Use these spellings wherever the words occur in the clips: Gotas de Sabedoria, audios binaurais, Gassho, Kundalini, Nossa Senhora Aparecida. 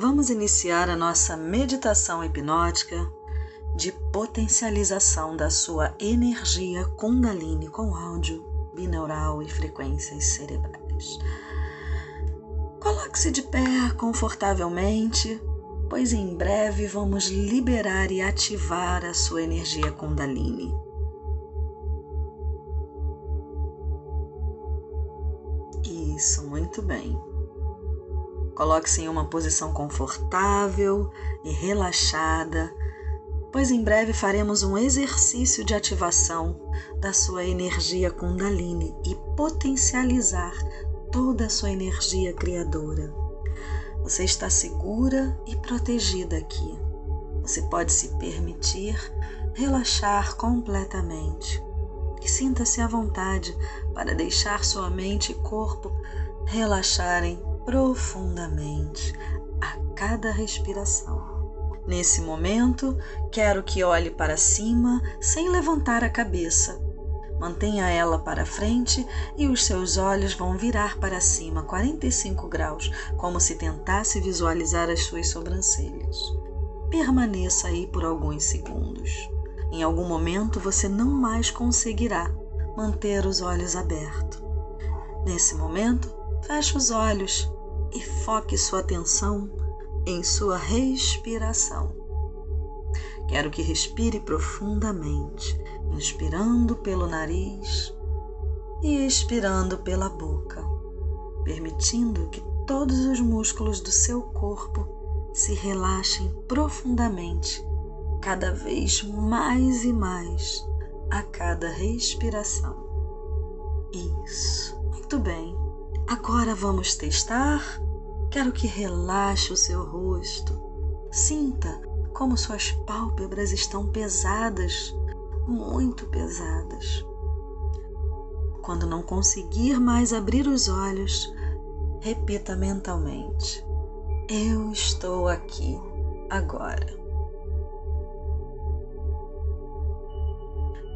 Vamos iniciar a nossa meditação hipnótica de potencialização da sua energia Kundalini com áudio binaural e frequências cerebrais. Coloque-se de pé confortavelmente, pois em breve vamos liberar e ativar a sua energia Kundalini. Isso, muito bem. Coloque-se em uma posição confortável e relaxada, pois em breve faremos um exercício de ativação da sua energia Kundalini e potencializar toda a sua energia criadora. Você está segura e protegida aqui. Você pode se permitir relaxar completamente e sinta-se à vontade para deixar sua mente e corpo relaxarem profundamente a cada respiração. Nesse momento, quero que olhe para cima sem levantar a cabeça. Mantenha ela para frente e os seus olhos vão virar para cima 45 graus, como se tentasse visualizar as suas sobrancelhas. Permaneça aí por alguns segundos. Em algum momento você não mais conseguirá manter os olhos abertos. Nesse momento, feche os olhos e foque sua atenção em sua respiração. Quero que respire profundamente, inspirando pelo nariz e expirando pela boca, permitindo que todos os músculos do seu corpo se relaxem profundamente, cada vez mais e mais, a cada respiração. Isso, muito bem. Agora vamos testar. Quero que relaxe o seu rosto. Sinta como suas pálpebras estão pesadas, muito pesadas. Quando não conseguir mais abrir os olhos, repita mentalmente: eu estou aqui agora.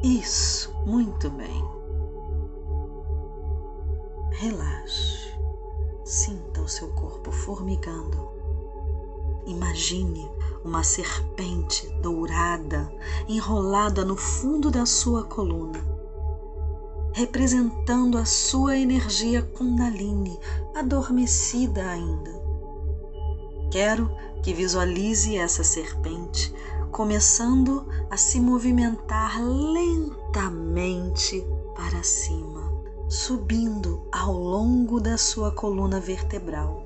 Isso, muito bem. Relaxe. Sinta o seu corpo formigando. Imagine uma serpente dourada enrolada no fundo da sua coluna, representando a sua energia Kundalini, adormecida ainda. Quero que visualize essa serpente começando a se movimentar lentamente para cima, subindo ao longo da sua coluna vertebral.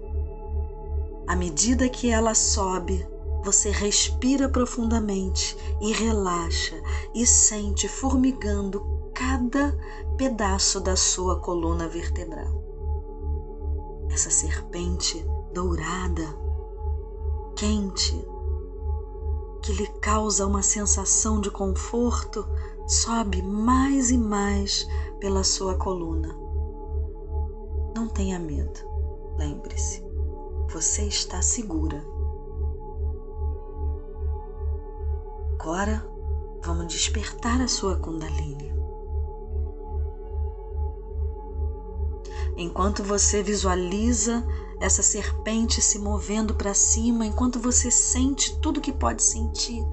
À medida que ela sobe, você respira profundamente e relaxa e sente formigando cada pedaço da sua coluna vertebral. Essa serpente dourada, quente, que lhe causa uma sensação de conforto, sobe mais e mais pela sua coluna. Não tenha medo, lembre-se, você está segura. Agora vamos despertar a sua Kundalini. Enquanto você visualiza essa serpente se movendo para cima, enquanto você sente tudo que pode sentir,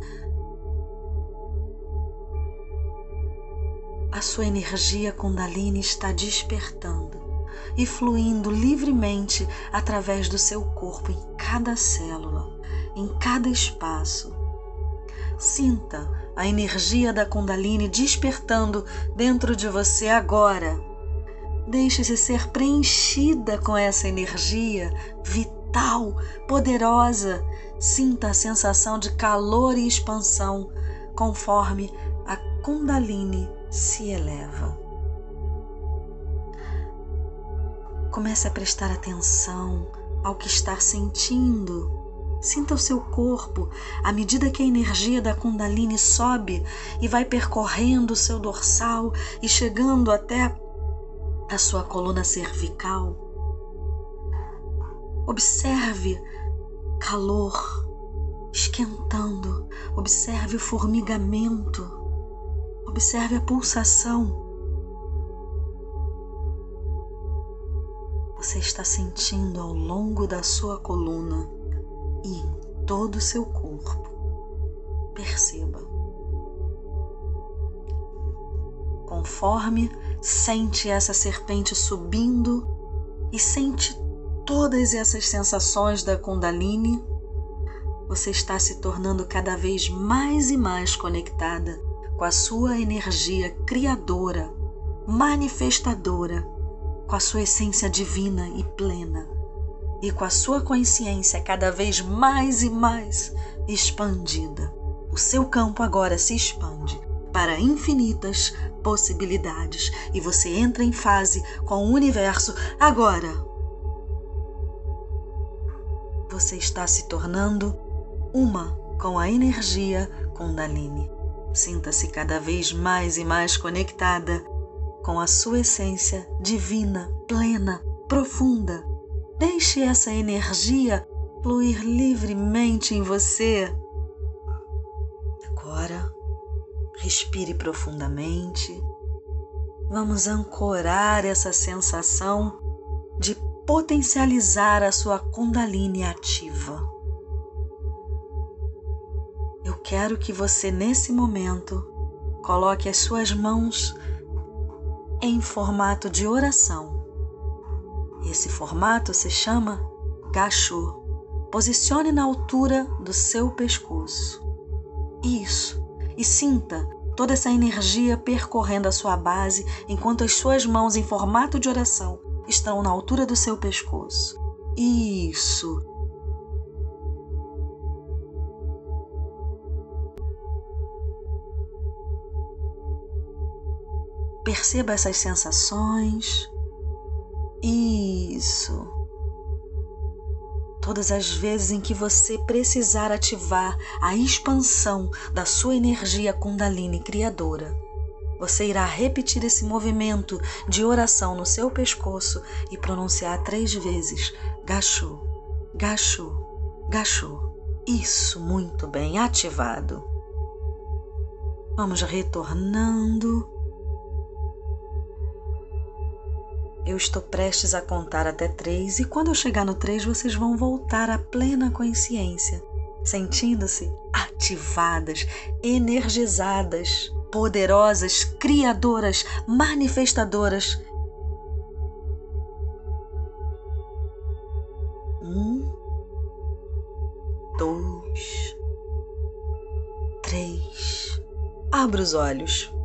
a sua energia Kundalini está despertando e fluindo livremente através do seu corpo, em cada célula, em cada espaço. Sinta a energia da Kundalini despertando dentro de você agora. Deixe-se ser preenchida com essa energia vital, poderosa. Sinta a sensação de calor e expansão conforme a Kundalini se eleva. Comece a prestar atenção ao que está sentindo. Sinta o seu corpo à medida que a energia da Kundalini sobe e vai percorrendo o seu dorsal e chegando até a sua coluna cervical. Observe calor esquentando, observe o formigamento. Observe a pulsação. Você está sentindo ao longo da sua coluna e todo o seu corpo. Perceba. Conforme sente essa serpente subindo e sente todas essas sensações da Kundalini, você está se tornando cada vez mais e mais conectada com a sua energia criadora, manifestadora, com a sua essência divina e plena, e com a sua consciência cada vez mais e mais expandida. O seu campo agora se expande para infinitas possibilidades e você entra em fase com o universo agora. Você está se tornando uma com a energia Kundalini. Sinta-se cada vez mais e mais conectada com a sua essência divina, plena, profunda. Deixe essa energia fluir livremente em você. Agora, respire profundamente. Vamos ancorar essa sensação de potencializar a sua Kundalini ativa. Eu quero que você, nesse momento, coloque as suas mãos em formato de oração. Esse formato se chama Gassho. Posicione na altura do seu pescoço. Isso. E sinta toda essa energia percorrendo a sua base enquanto as suas mãos em formato de oração estão na altura do seu pescoço. Isso. Perceba essas sensações. Isso. Todas as vezes em que você precisar ativar a expansão da sua energia Kundalini criadora, você irá repetir esse movimento de oração no seu pescoço e pronunciar 3 vezes: Gassho, Gassho, Gassho. Isso, muito bem, ativado. Vamos retornando. Eu estou prestes a contar até 3 e quando eu chegar no 3 vocês vão voltar à plena consciência, sentindo-se ativadas, energizadas, poderosas, criadoras, manifestadoras. Um, 2, 3. Abra os olhos.